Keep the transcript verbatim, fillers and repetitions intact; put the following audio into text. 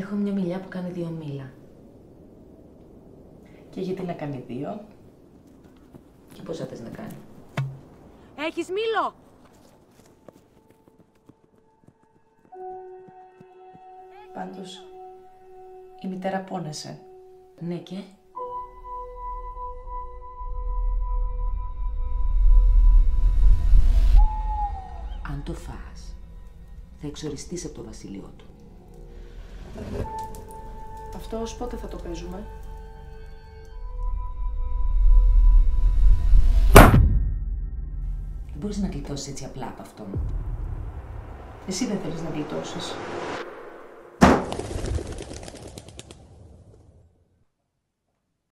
Έχω μια μιλιά που κάνει δύο μήλα. Και γιατί να κάνει δύο? Και πόσα θες να κάνει? Έχεις μήλο! Πάντως, η μητέρα πόνεσε. Ναι και? Αν το φας, θα εξοριστείς από το βασίλειό του. Αυτό ως πότε θα το παίζουμε? Δεν μπορείς να γλιτώσεις έτσι απλά από αυτόν. Εσύ δεν θέλεις να γλιτώσεις.